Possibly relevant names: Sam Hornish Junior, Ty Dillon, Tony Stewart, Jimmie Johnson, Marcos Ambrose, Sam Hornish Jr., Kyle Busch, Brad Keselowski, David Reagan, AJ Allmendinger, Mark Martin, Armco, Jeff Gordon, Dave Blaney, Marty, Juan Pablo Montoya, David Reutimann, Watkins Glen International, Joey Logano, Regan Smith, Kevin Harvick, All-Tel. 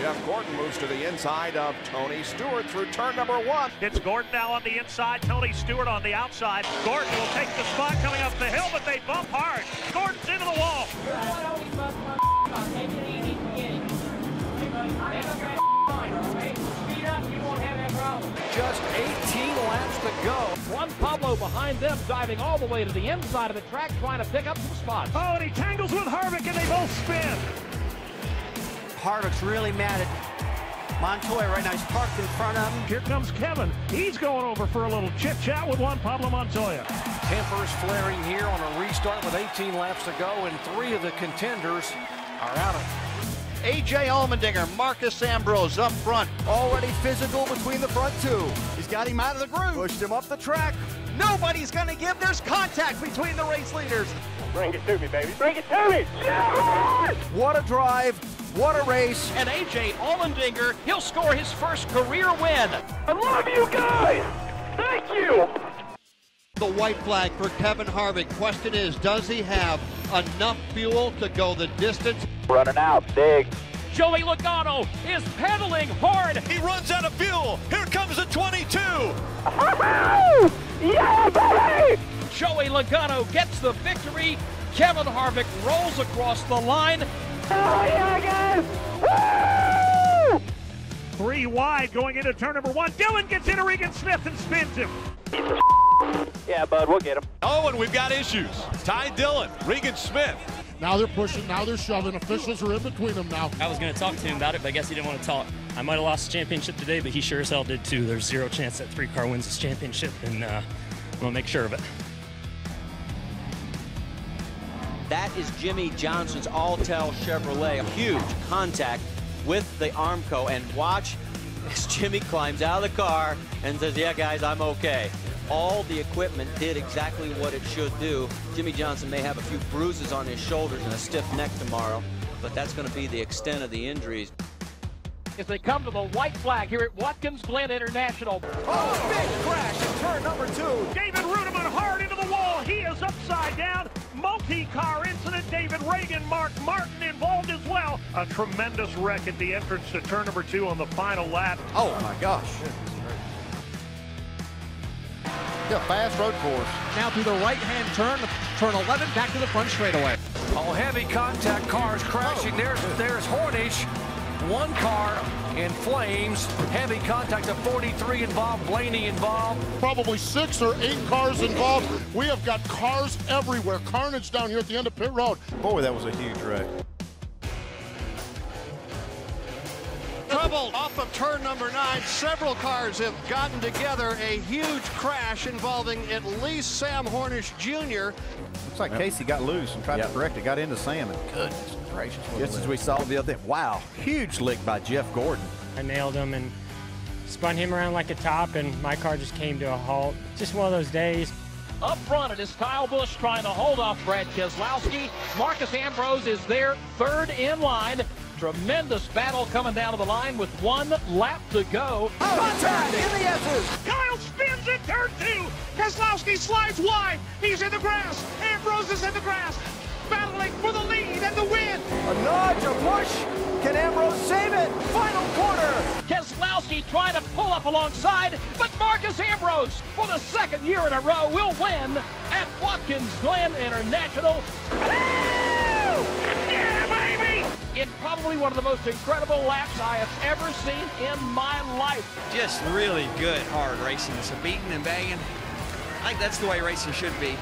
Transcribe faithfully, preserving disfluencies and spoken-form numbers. Jeff Gordon moves to the inside of Tony Stewart through turn number one. It's Gordon now on the inside, Tony Stewart on the outside. Gordon will take the spot coming up the hill, but they bump hard. Gordon's into the wall. Just eighteen laps to go. Juan Pablo behind them, diving all the way to the inside of the track, trying to pick up some spots. Oh, and he tangles with Harvick, and they both spin. Harvick's really mad at Montoya right now. He's parked in front of him. Here comes Kevin. He's going over for a little chit-chat with Juan Pablo Montoya. Tempers flaring here on a restart with eighteen laps to go, and three of the contenders are out of it. A J Allmendinger, Marcos Ambrose up front. Already physical between the front two. He's got him out of the groove. Pushed him up the track. Nobody's going to give. There's contact between the race leaders. Bring it to me, baby. Bring it to me. Yeah! What a drive. What a race. And A J Allmendinger, he'll score his first career win. I love you guys. Thank you. The white flag for Kevin Harvick. Question is, does he have enough fuel to go the distance? Running out big. Joey Logano is pedaling hard. He runs out of fuel. Here comes the twenty-two. Yeah, baby! Joey Logano gets the victory. Kevin Harvick rolls across the line. Oh, yeah, guys! Woo! Three wide going into turn number one. Dillon gets into Regan Smith and spins him. Yeah, bud, we'll get him. Oh, and we've got issues. Ty Dillon, Regan Smith. Now they're pushing, now they're shoving. Officials are in between them now. I was going to talk to him about it, but I guess he didn't want to talk. I might have lost the championship today, but he sure as hell did too. There's zero chance that three car wins this championship, and uh, I'm going to make sure of it. That is Jimmie Johnson's All-Tel Chevrolet. Huge contact with the Armco, and watch as Jimmie climbs out of the car and says, yeah, guys, I'm okay. All the equipment did exactly what it should do. Jimmie Johnson may have a few bruises on his shoulders and a stiff neck tomorrow, but that's going to be the extent of the injuries. As they come to the white flag here at Watkins Glen International. Oh, big crash in turn number two. David Reutimann hard into the wall. He is upside down. Multi-car incident. David Reagan, Mark Martin involved as well. A tremendous wreck at the entrance to turn number two on the final lap. Oh, my gosh. Yeah, fast road course. Now through the right-hand turn, turn eleven, back to the front straightaway. Oh, heavy contact, cars crashing. Oh. There's, there's Hornish. One car in flames. Heavy contact of forty-three involved, Blaney involved. Probably six or eight cars involved. We have got cars everywhere. Carnage down here at the end of pit road. Boy, that was a huge wreck. Trouble off of turn number nine. Several cars have gotten together. A huge crash involving at least Sam Hornish Junior Looks like yep. Casey got loose and tried yep. to correct it. Got into Sam, and goodness gracious. Just as we saw the other day. Wow, huge lick by Jeff Gordon. I nailed him and spun him around like a top, and my car just came to a halt. Just one of those days. Up front, it is Kyle Busch trying to hold off Brad Keselowski. Marcos Ambrose is there, third in line. Tremendous battle coming down to the line with one lap to go. Oh, contact in the S's. Kyle spins at turn two. Keselowski slides wide. He's in the grass. Ambrose is in the grass. Battling for the lead and the win. A nudge, a push. Can Ambrose save it? Final quarter. Keselowski trying to pull up alongside, but Marcos Ambrose, for the second year in a row, will win at Watkins Glen International. Yeah, baby! It's probably one of the most incredible laps I have ever seen in my life. Just really good, hard racing. Some beating and banging. I think that's the way racing should be.